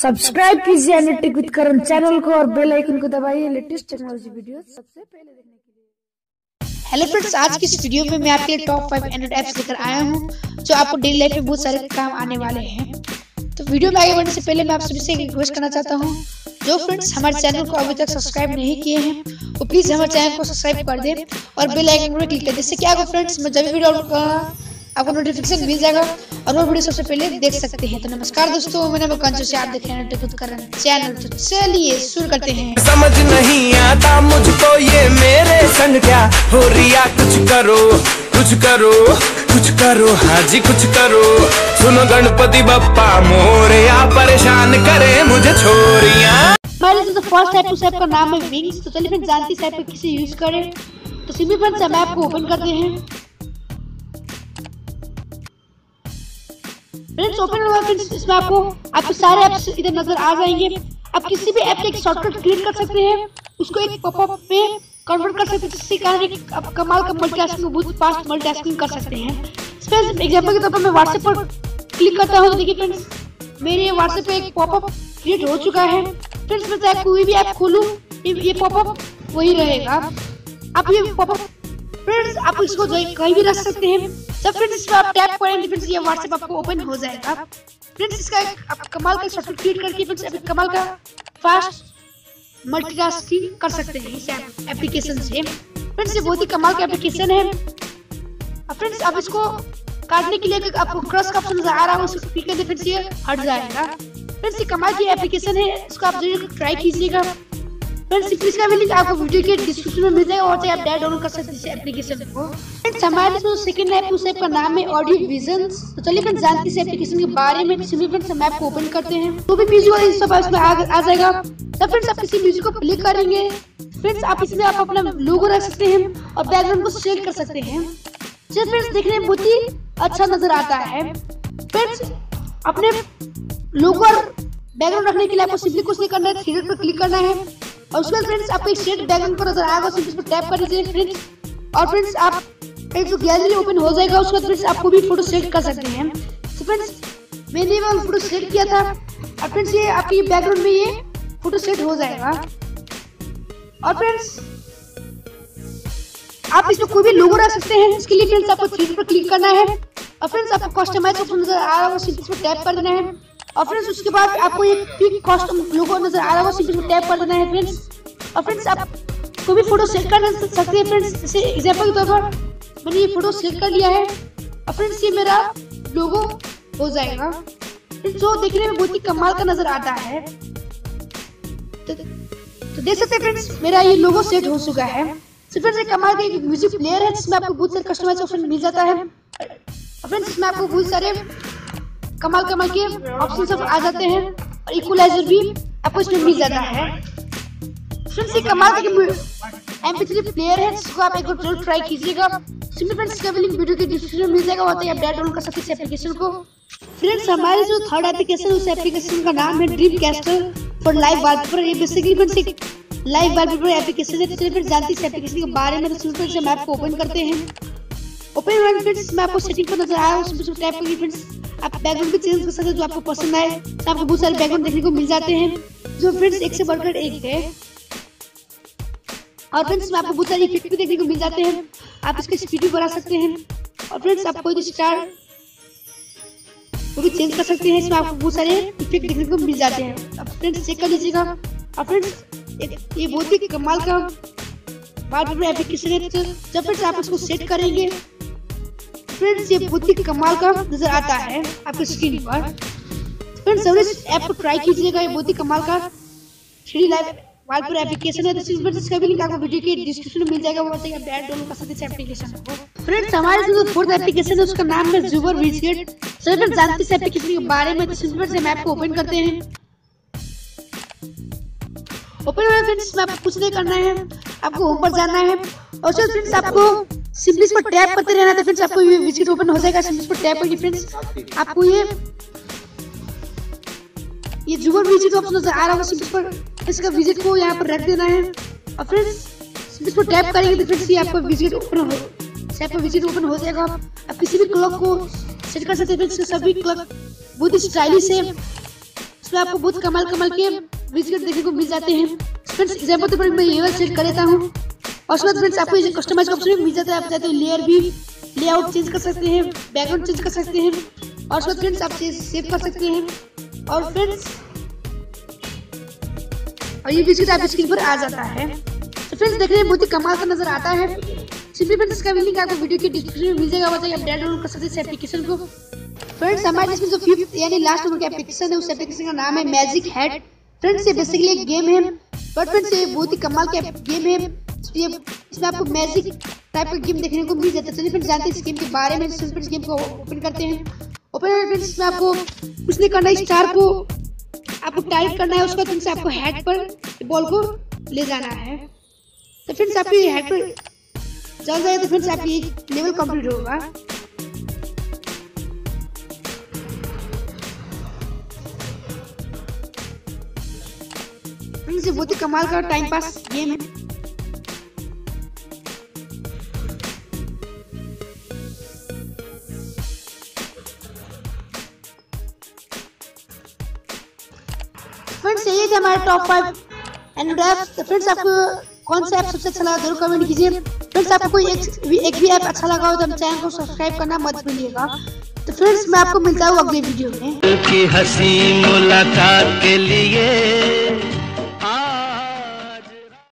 Subscribe कीजिए Android tech with Karan channel को और बेल आइकन को दबाइए लेटेस्ट टेक्नोलॉजी वीडियो सबसे पहले देखने के लिए। हेलो फ्रेंड्स, आज की इस वीडियो में मैं आपके लिए टॉप 5 एंड्रॉइड ऐप्स लेकर आया हूँ जो आपको डेली लाइफ में बहुत सारे काम आने वाले हैं। तो वीडियो में आगे बढ़ने से पहले मैं आप सभी से एक रिक्वेस्ट करना चाहता हूँ, जो फ्रेंड्स हमारे चैनल को अभी तक सब्सक्राइब नहीं किए हैं वो प्लीज हमारे चैनल को सब्सक्राइब कर दें और बेल आइकन पर क्लिक कर दें। इससे क्या होगा फ्रेंड्स, मैं जब भी वीडियो अपलोड करूँगा आपको नोटिफिकेशन मिल जाएगा और वो वीडियो सबसे पहले देख सकते हैं। तो नमस्कार दोस्तों, मेरा नाम कंचू से आप देख रहे हैं Android tech with Karan channel. तो चलिए शुरू करते हैं। समझ नहीं आता मुझको ये मेरे संग क्या हो रिया, कुछ करो कुछ करो कुछ करो, हाँ जी कुछ करो। सुनो गणपति बप्पा मोरया, परेशान करे मुझे छोरिया। तो फर्स्ट ऐप उस ऐप का नाम है विंग्स। तो चलिए फ्रेंड्स जानते हैं ऐप को कैसे यूज करें। तो सिंपली फ्रेंड्स हम ऐप को ओपन करते हैं। फ्रेंड्स ओपन होगा फ्रेंड्स, इसमें आपको सारे ऐप्स इधर नजर आ जाएंगे। आप किसी भी ऐप का एक शॉर्टकट क्रिएट कर सकते हैं, उसको एक पॉपअप पे कन्वर्ट कर सकते हैं, जिससे कारण आप कमाल का मल्टीटास्किंग बहुत फास्ट मल्टीटास्किंग कर सकते हैं। फ्रेंड्स एग्जांपल के तौर पर मैं व्हाट्सएप पर क्लिक करता हूँ तो देखिए फ्रेंड्स मेरे व्हाट्सएप पर एक पॉपअप क्रिएट हो चुका है। फ्रेंड्स मैं चाहे कोई भी ऐप खोलूँ ये पॉपअप वही रहेगा। आप ये पॉपअप फ्रेंड्स आप इसको जो कहीं भी रख सकते हैं। जब फ्रेंड्स इस पर आप टैप करेंगे फ्रेंड्स ये व्हाट्सएप आपको ओपन हो जाएगा। फ्रेंड्स इसका आप कमाल का शॉर्टकट क्रिएट करके फ्रेंड्स कमाल का फास्ट मल्टीटास्किंग कर सकते हैं इस एप्लीकेशन से। फ्रेंड्स ये बहुत ही कमाल का एप्लीकेशन है। फ्रेंड्स आप इसको काटने के लिए आपको क्रॉस का ऑप्शन आ रहा है, उसको क्लिक करके फ्रेंड्स ये हट जाएगा। फ्रेंड्स ये कमाल की एप्लीकेशन है, इसको आप जरूर ट्राई कीजिएगा। फ्रेंड्स इसका भी लिंक आपको वीडियो के डिस्क्रिप्शन में मिल जाएगा और चाहे आप डाउनलोड कर सकते हैं एप्लीकेशन को। फ्रेंड्स हमारे जो सेकंड ऐप उस ऐप का नाम है ऑडियो विजन्स। तो चलिए फ्रेंड्स जानते हैं एप्लीकेशन के बारे में। सिंपली फ्रेंड्स हम ऐप को ओपन करते हैं, तो भी म्यूजिक सब इसमें आ जाएगा। तो फ्रेंड्स आप किसी म्यूजिक को प्ले करेंगे। फ्रेंड्स आप इसमें आप अपना लोगो रख सकते हैं और बैकग्राउंड को शेयर कर सकते हैं। जैसे फ्रेंड्स देखने में बहुत ही अच्छा नजर आता है। फ्रेंड्स अपने लोगो और बैकग्राउंड रखने के लिए आपको सिंपली कुछ नहीं करना है, थ्रेड पर क्लिक करना है और उसके बाद फ्रेंड्स आपको एक शेड बैकग्राउंड पर नजर आएगा, उस पर टैप कर दीजिए फ्रेंड्स और फ्रेंड्स आप एक जो गैलरी ओपन हो जाएगा। उसके बाद फ्रेंड्स आपको भी फोटो सेट कर सकते हैं। तो फ्रेंड्स मैंने वो फोटो सेट किया था और फ्रेंड्स ये आपके बैकग्राउंड में ये फोटो सेट हो जाएगा। और फ्रेंड्स आप इसमें कोई भी लोगो रख सकते हैं। इसके लिए फ्रेंड्स आपको थ्रेड पर क्लिक करना है और फ्रेंड्स आपको कस्टमाइज ऑप्शन नजर आ रहा है, उस पर टैप कर देना है और फ्रेंड्स उसके बाद आपको ये पिक कॉस्ट्यूम लोगो नजर आ रहा होगा, सिर्फ इसमें टैप कर देना है फ्रेंड्स। और फ्रेंड्स आप कोई भी फोटो सेट कर सकते हैं। फ्रेंड्स जैसे एग्जाम्पल के तौर पर मैंने ये फोटो सेट कर लिया है और फ्रेंड्स ये मेरा लोगो हो जाएगा जो देखने में बहुत ही कमाल का नजर आता है। तो देख सकते हैं फ्रेंड्स मेरा ये लोगो सेट हो चुका है। तो फ्रेंड्स ये कमाल का एक म्यूजिक प्लेयर है जिसमें आपको बहुत सारे कस्टमाइज ऑप्शन मिल जाता है। और फ्रेंड्स इसमें आपको बहुत सारे कमाल कमाल के ऑप्शन सब आ जाते हैं और इक्वलाइजर भी आपको इसमें मिल जाता है। फ्रेंड्स ये कमाल के MP3 प्लेयर है जिसको आप एक बार जरूर ट्राई कीजिएगा। सिंपली फ्रेंड्स इसका भी लिंक वीडियो के डिस्क्रिप्शन में मिल जाएगा और आप डाउनलोड कर सकते हैं इस एप्लीकेशन को। फ्रेंड्स हमारे जो थर्ड एप्लीकेशन है उस एप्लीकेशन का नाम है dream caster for live wallpaper. ये बेसिकली फ्रेंड्स एक लाइव वॉलपेपर एप्लीकेशन है। चलिए फ्रेंड्स जानते हैं इस एप्लीकेशन के बारे में। तो फ्रेंड्स हम ऐप को ओपन करते हैं। ओपन होने फ्रेंड्स इसमें आपको सेटिंग पर नजर आया, उसमें टैप करिए फ्रेंड्स आप बैकग्राउंड भी चेंज कर सकते हैं जो आपको पसंद आए। तो आपको बहुत सारे बैकग्राउंड देखने को मिल जाते हैं जो फ्रेंड्स एक से बढ़कर एक है। और फ्रेंड्स में आपको बहुत सारे इफेक्ट भी देखने को मिल जाते हैं, आप इसकी स्पीड भी बढ़ा सकते हैं। और फ्रेंड्स आप कोई भी स्टार वो भी चेंज कर सकते हैं, इसमें आपको बहुत सारे इफेक्ट देखने को मिल जाते हैं। आप फ्रेंड्स चेक कर लीजिएगा। और फ्रेंड्स ये बहुत ही कमाल का वॉलपेपर एप्लीकेशन है। जब फ्रेंड्स आप इसको सेट करेंगे फ्रेंड्स ये बहुत ही कमाल का नजर आता है आपके स्क्रीन पर। फ्रेंड्स जरूर इस ऐप को ट्राई कीजिएगा, ये बहुत ही कमाल का 3D लाइव वॉलपेपर एप्लीकेशन है। तो इस पर इसका भी लिंक आपको वीडियो के डिस्क्रिप्शन में मिल जाएगा, वहां से आप डाउनलोड कर सकते हैं इस एप्लीकेशन को। फ्रेंड्स हमारे जो फोर्थ एप्लीकेशन है उसका नाम है ज़ूबर विजेट। सर फ्रेंड्स जानते हैं इस एप्लीकेशन के बारे में। तो सिंपल से हम ऐप को ओपन करते हैं। ओपन होने फ्रेंड्स में आपको कुछ नहीं करना है, आपको ऊपर जाना है और सर फ्रेंड्स आपको सिंपली इस पर टैप करते रहना। तो फ्रेंड्स आपको ये विजिट ओपन हो जाएगा। सिंपली इस पर टैप करके फ्रेंड्स आपको ये ज़ूबर विजेट ऑप्शन नजर आ रहा है, सिंपली पर इसका विजिट को यहाँ पर रख देना है। और फ्रेंड्स सिंपली इस पर टैप करेंगे तो फ्रेंड्स ये आपका विजिट ओपन हो जाएगा। आप किसी भी क्लॉक को सेट कर सकते हैं, सभी क्लॉक बहुत ही स्टाइलिश है। इसमें आपको बहुत कमाल के विजिट देखने को मिल जाते हैं। फ्रेंड्स एग्जाम्पल तो मैं ये सेट कर देता हूँ और उसके बाद फ्रेंड्स आपको कस्टमाइज ऑप्शन मिल जाता है। आप चाहते हो लेयर भी लेआउट चेंज कर सकते हैं, बैकग्राउंड चेंज कर सकते हैं और उसके बाद फ्रेंड्स आप सेव कर सकते हैं। और फ्रेंड्स और ये विजिट आपकी स्क्रीन पर आ जाता है। तो फ्रेंड्स देखने में बहुत ही कमाल का नजर आता है। सिंपली फ्रेंड्स इसका लिंक आपको वीडियो के डिस्क्रिप्शन में मिल जाएगा, बताइए आप डाउनलोड कर सकते हैं इस एप्लीकेशन को। फ्रेंड्स हमारे इसमें जो 5th यानी लास्ट नंबर का एप्लीकेशन है, उस एप्लीकेशन का नाम है मैजिक हैट। फ्रेंड्स ये बेसिकली एक गेम है, बट फ्रेंड्स ये बहुत ही कमाल का गेम है। इसमें आपको मैजिक टाइप का गेम देखने को मिल जाता है। चलिए फ्रेंड्स जानते हैं इस गेम के बारे में। फ्रेंड्स गेम को ओपन करते हैं। ओपन करने फ्रेंड्स इसमें आपको कुछ नहीं करना है, स्टार को आपको टाइप करना है, उसके बाद फ्रेंड्स आपको हेड पर बॉल को ले जाना है। तो फ्रेंड्स आपको हेड पर चल जाए तो फ्रेंड्स आपकी लेवल कंप्लीट होगा। फ्रेंड्स ये बहुत ही कमाल का टाइम पास गेम है। फ्रेंड्स यही थे हमारे टॉप 5 एंड्रॉइड ऐप्स। तो फ्रेंड्स आपको कौन सा ऐप सबसे अच्छा लगा जरूर कमेंट कीजिए। फ्रेंड्स आपको कोई एक भी ऐप अच्छा लगा हो तो हम चैनल को सब्सक्राइब करना मत भूलिएगा। तो फ्रेंड्स मैं आपको मिलता हूँ अगले वीडियो में।